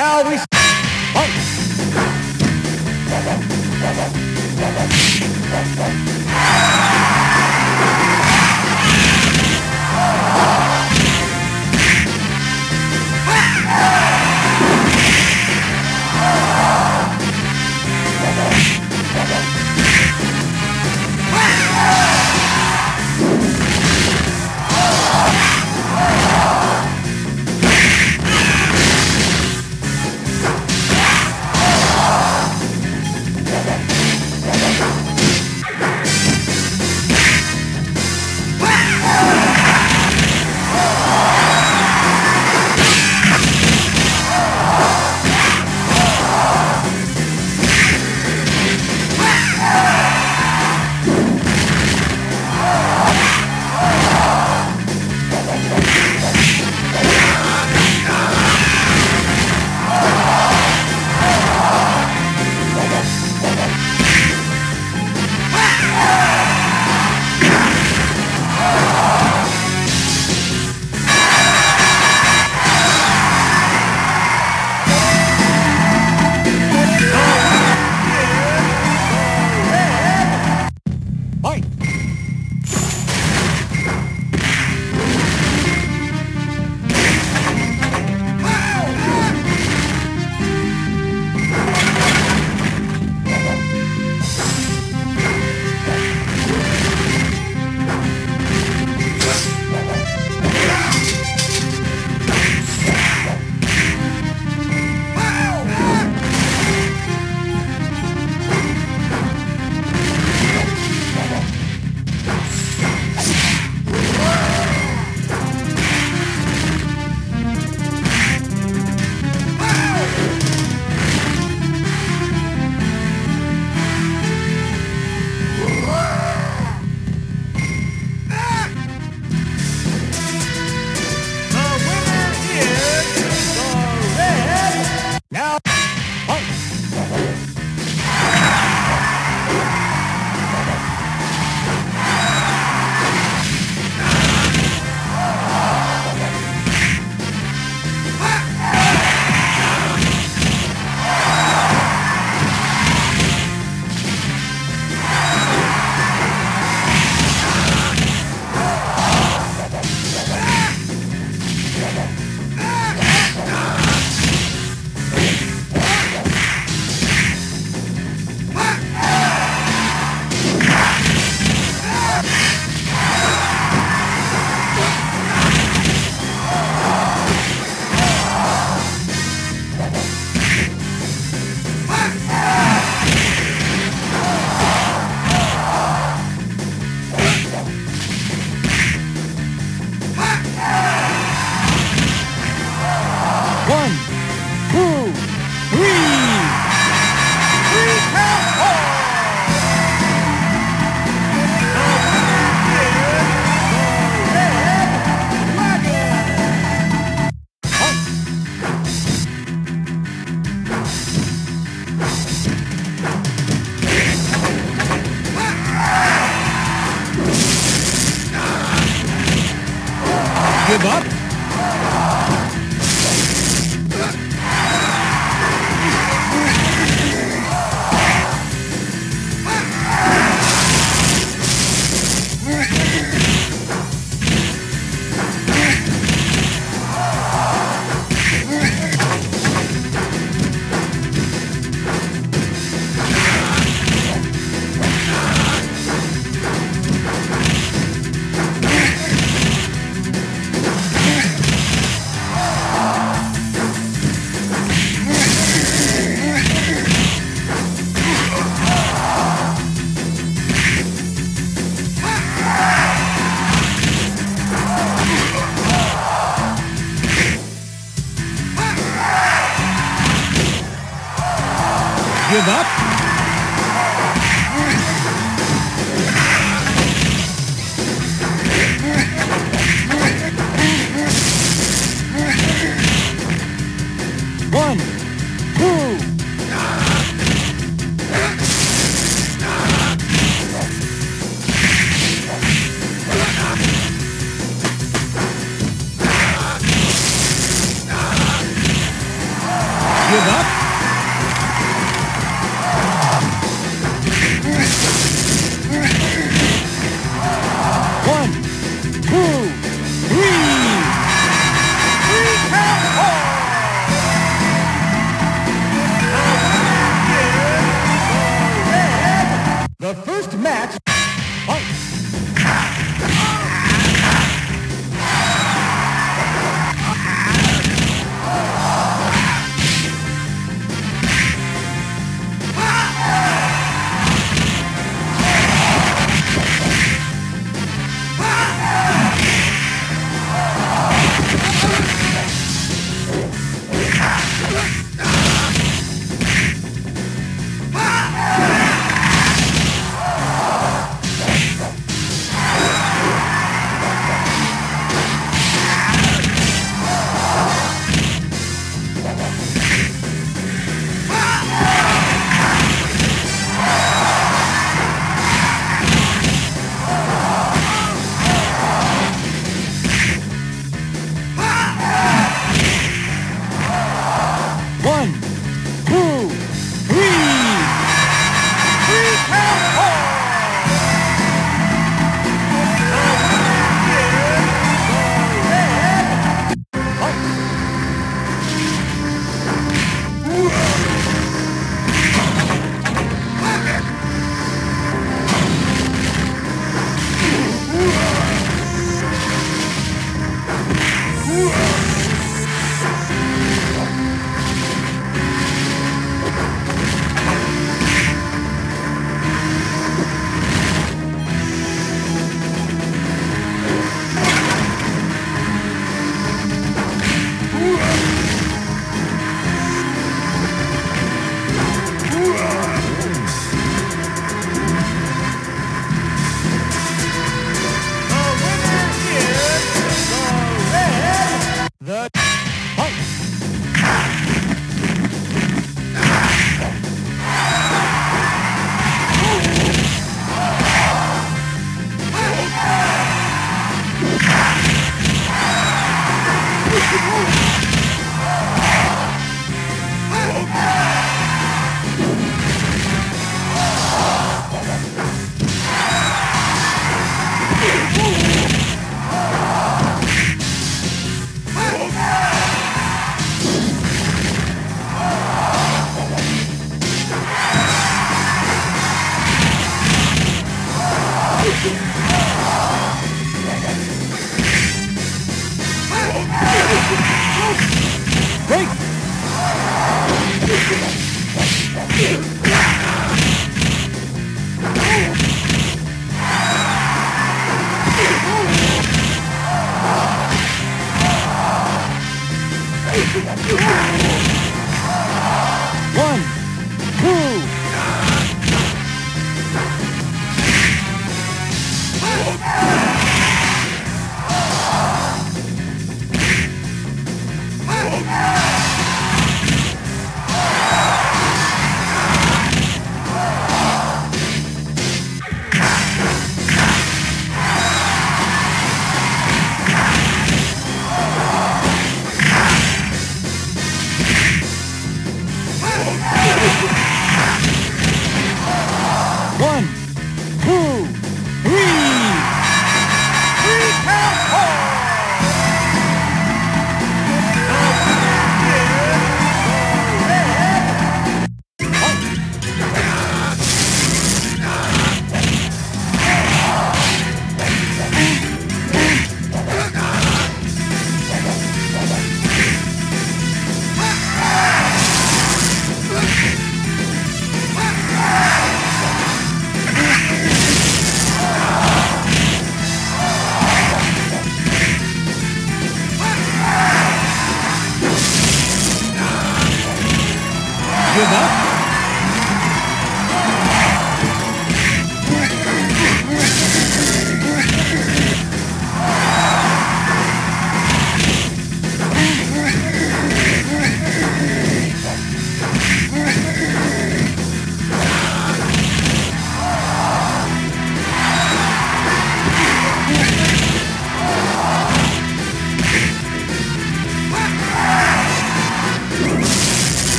Now we fight! Give up? Give up? One, two. give up. One, two, three. Three count, four. The first match.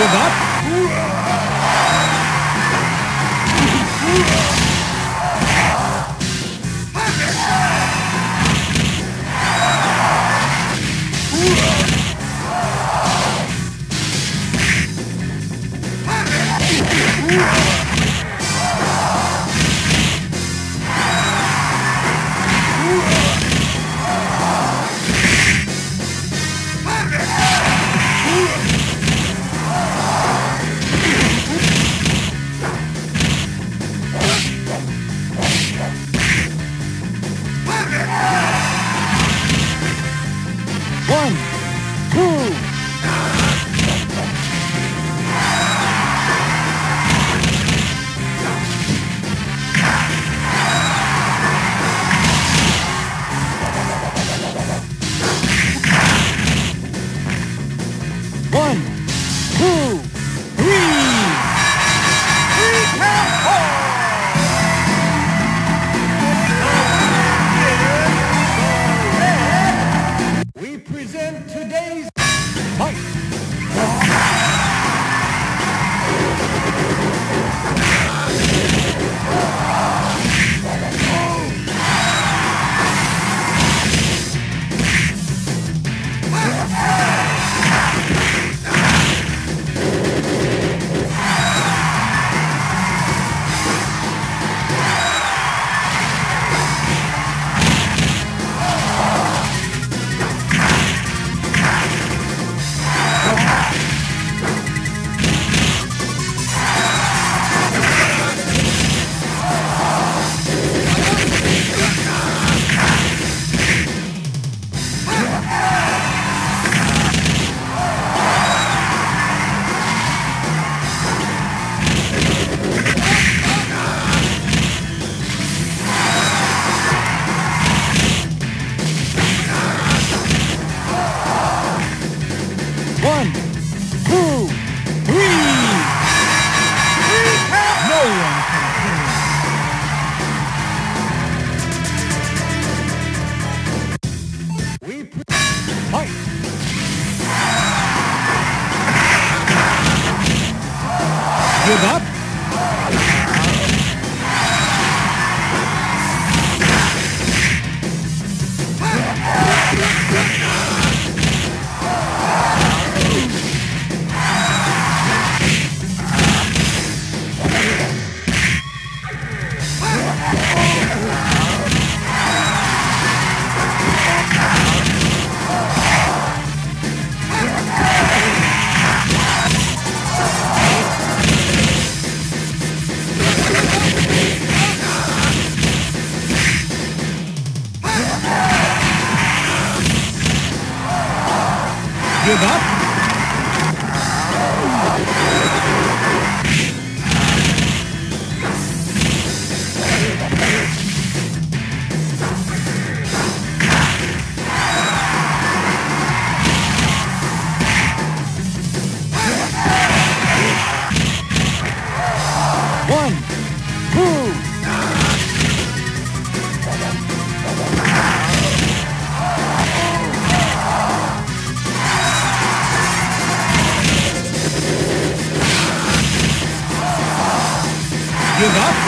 give up? Give up? Give up?